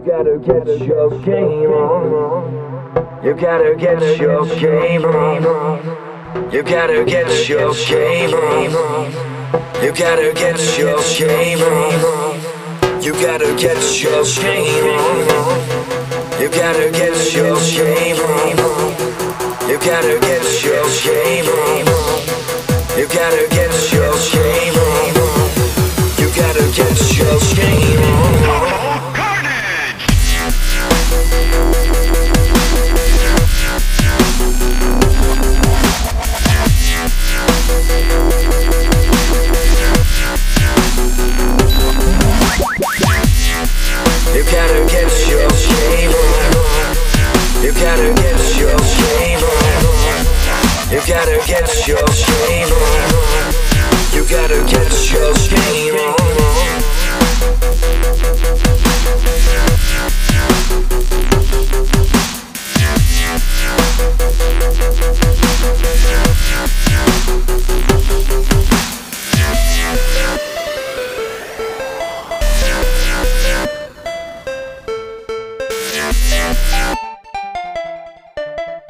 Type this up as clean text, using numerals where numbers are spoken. You gotta get your game on. You gotta get your game on. You gotta get your game on. You gotta get your game on. You gotta get your game on. You gotta get your game on. You gotta get your game on. You gotta get your game on. You gotta get your game on. You gotta get your game on. You gotta get your game on.